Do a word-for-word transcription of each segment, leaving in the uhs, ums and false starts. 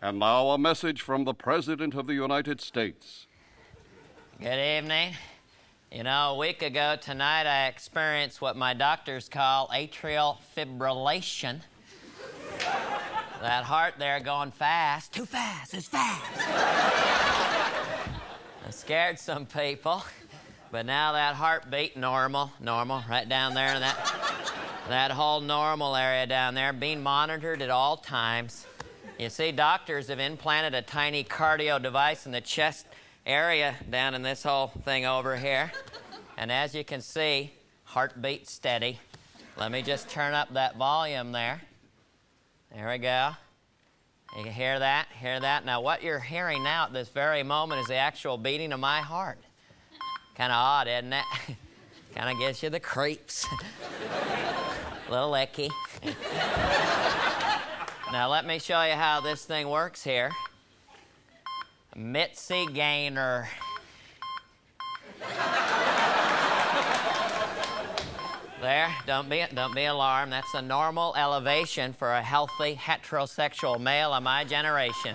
And now a message from the President of the United States. Good evening. You know, a week ago tonight, I experienced what my doctors call atrial fibrillation. That heart there going fast. Too fast, it's fast. I scared some people, but now that heartbeat normal, normal, right down there in that, that whole normal area down there, being monitored at all times. You see, doctors have implanted a tiny cardio device in the chest area down in this whole thing over here. And as you can see, heartbeat steady. Let me just turn up that volume there. There we go. You can hear that, hear that. Now, what you're hearing now at this very moment is the actual beating of my heart. Kind of odd, isn't it? Kind of gives you the creeps. A little icky. Now, let me show you how this thing works here. Mitzi Gaynor. There, don't be, don't be alarmed. That's a normal elevation for a healthy heterosexual male of my generation.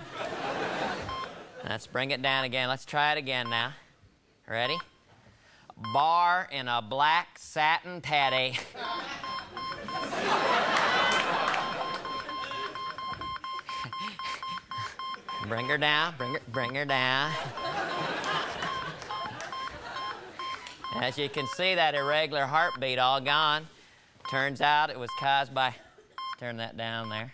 Let's bring it down again. Let's try it again now. Ready? Barr in a black satin patty. Bring her down, bring her, bring her down. As you can see, that irregular heartbeat all gone. Turns out it was caused by... Let's turn that down there.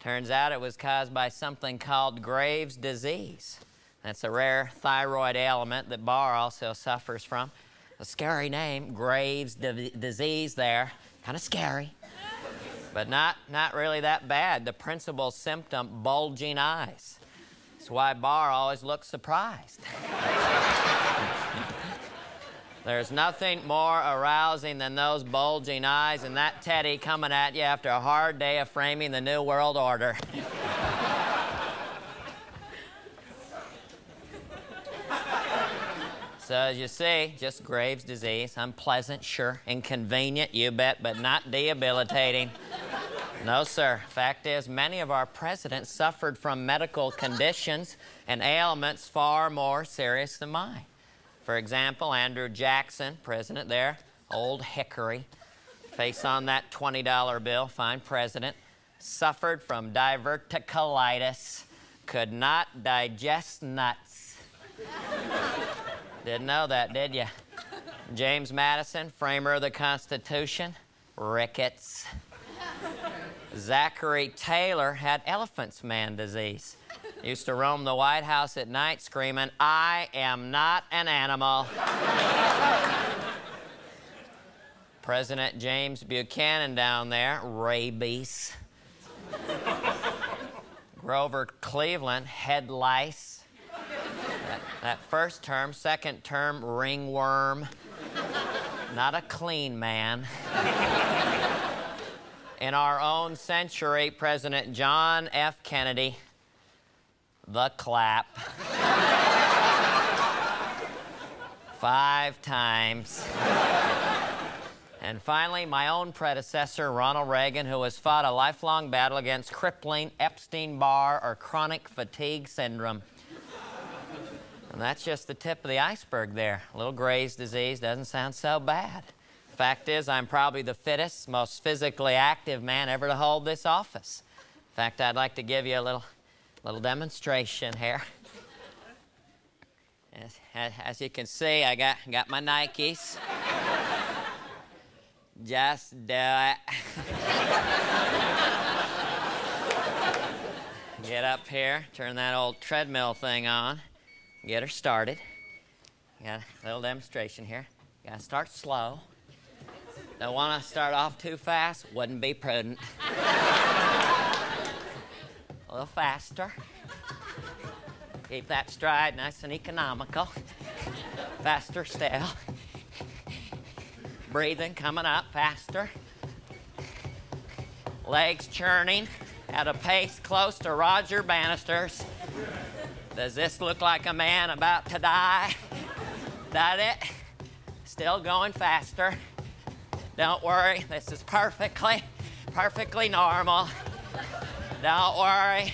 Turns out it was caused by something called Graves disease. That's a rare thyroid ailment that Barr also suffers from. A scary name, Graves disease there. Kind of scary. But not, not really that bad. The principal symptom, bulging eyes. That's why Barr always looks surprised. There's nothing more arousing than those bulging eyes and that teddy coming at you after a hard day of framing the New World Order. So as you see, just Graves' disease, unpleasant, sure, inconvenient, you bet, but not debilitating. No, sir. Fact is, many of our presidents suffered from medical conditions and ailments far more serious than mine. For example, Andrew Jackson, president there, old hickory, face on that twenty dollar bill, fine president, suffered from diverticulitis, could not digest nuts. Didn't know that, did you? James Madison, framer of the Constitution, rickets. Zachary Taylor had elephant's man disease. Used to roam the White House at night screaming, "I am not an animal." President James Buchanan down there, rabies. Grover Cleveland, head lice. That, that first term, second term, ringworm. Not a clean man. In our own century, President John F. Kennedy, the clap. Five times. And finally, my own predecessor, Ronald Reagan, who has fought a lifelong battle against crippling Epstein-Barr or chronic fatigue syndrome. And that's just the tip of the iceberg there. A little Graves' disease doesn't sound so bad. Fact is, I'm probably the fittest, most physically active man ever to hold this office. In fact, I'd like to give you a little, little demonstration here. As, as, as you can see, I got, got my Nikes. Just do it. Get up here, turn that old treadmill thing on, get her started. Got a little demonstration here. Gotta start slow. Don't want to start off too fast. Wouldn't be prudent. A little faster. Keep that stride nice and economical. Faster still. Breathing coming up faster. Legs churning at a pace close to Roger Bannister's. Does this look like a man about to die? That it? Still going faster. Don't worry, this is perfectly, perfectly normal. Don't worry,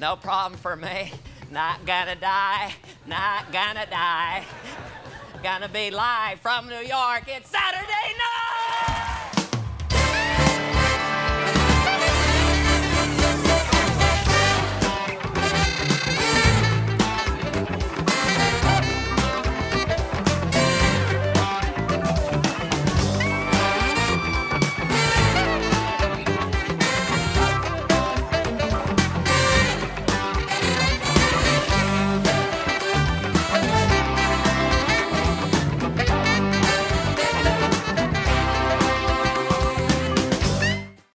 No problem for me. Not gonna die, not gonna die. Gonna be live from New York. It's Saturday night!